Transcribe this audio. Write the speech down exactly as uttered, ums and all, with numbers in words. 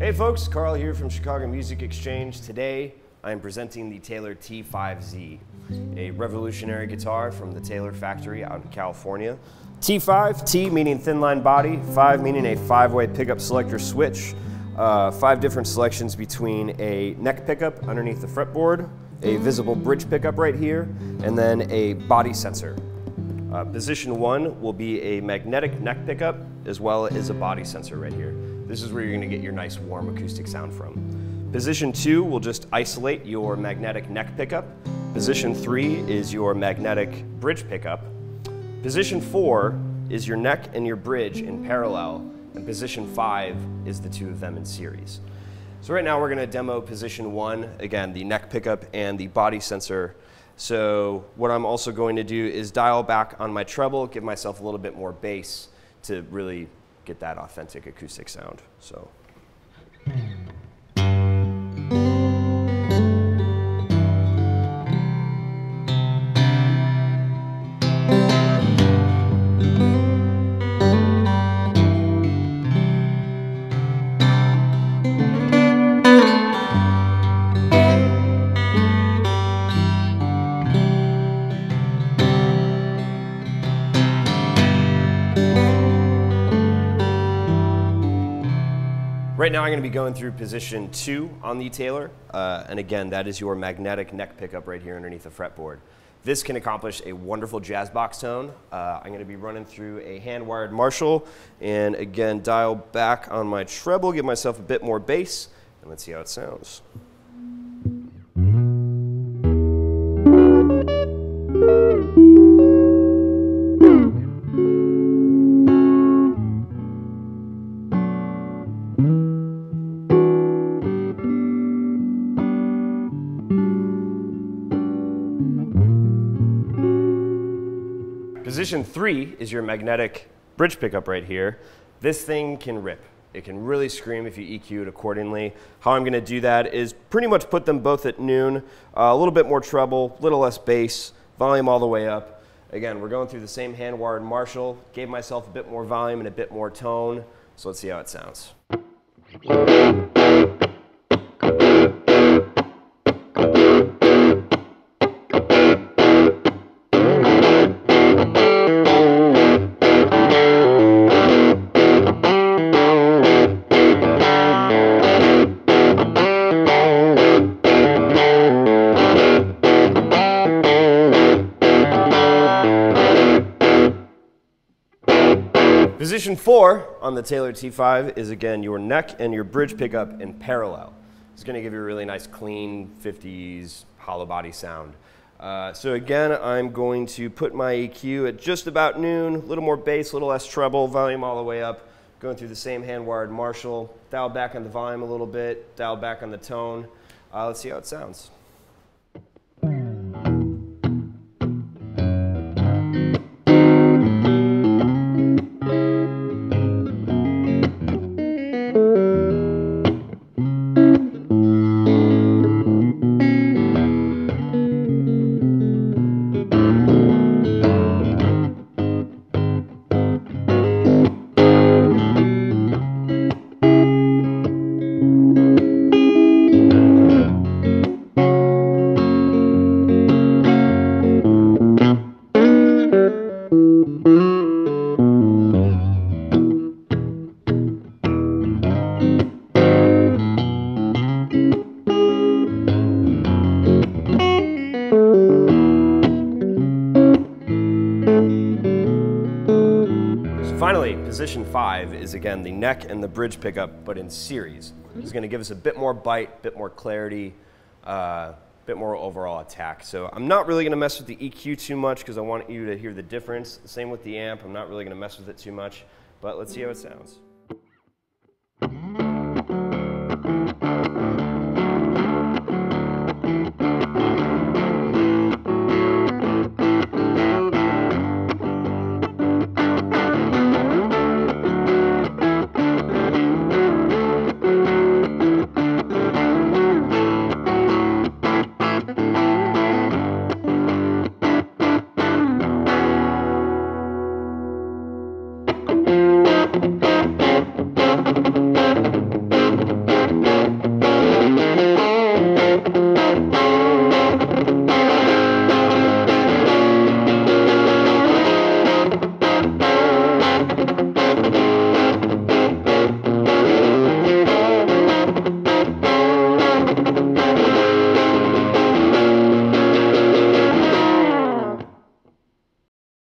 Hey folks, Carl here from Chicago Music Exchange. Today, I am presenting the Taylor T five Z, a revolutionary guitar from the Taylor factory out in California. T five, T meaning thin line body, five meaning a five-way pickup selector switch, uh, five different selections between a neck pickup underneath the fretboard, a visible bridge pickup right here, and then a body sensor. Uh, position one will be a magnetic neck pickup as well as a body sensor right here. This is where you're going to get your nice warm acoustic sound from. Position two will just isolate your magnetic neck pickup. Position three is your magnetic bridge pickup. Position four is your neck and your bridge in parallel, and position five is the two of them in series. So right now we're going to demo position one, again the neck pickup and the body sensor. So what I'm also going to do is dial back on my treble, give myself a little bit more bass to really get that authentic acoustic sound. So. Right now I'm going to be going through position two on the Taylor, uh, and again that is your magnetic neck pickup right here underneath the fretboard. This can accomplish a wonderful jazz box tone. Uh, I'm going to be running through a hand-wired Marshall, and again dial back on my treble, give myself a bit more bass, and let's see how it sounds. Position three is your magnetic bridge pickup right here. This thing can rip. It can really scream if you E Q it accordingly. How I'm going to do that is pretty much put them both at noon, uh, a little bit more treble, a little less bass, volume all the way up. Again, we're going through the same hand-wired Marshall, gave myself a bit more volume and a bit more tone, so let's see how it sounds. Position four on the Taylor T five is again your neck and your bridge pickup in parallel. It's going to give you a really nice clean fifties hollow body sound. Uh, so again, I'm going to put my E Q at just about noon, a little more bass, a little less treble, volume all the way up, going through the same hand-wired Marshall, dial back on the volume a little bit, dial back on the tone. Uh, let's see how it sounds. Finally, position five is again the neck and the bridge pickup, but in series. It's going to give us a bit more bite, a bit more clarity, a uh, bit more overall attack. So I'm not really going to mess with the E Q too much because I want you to hear the difference. Same with the amp, I'm not really going to mess with it too much, but let's see how it sounds.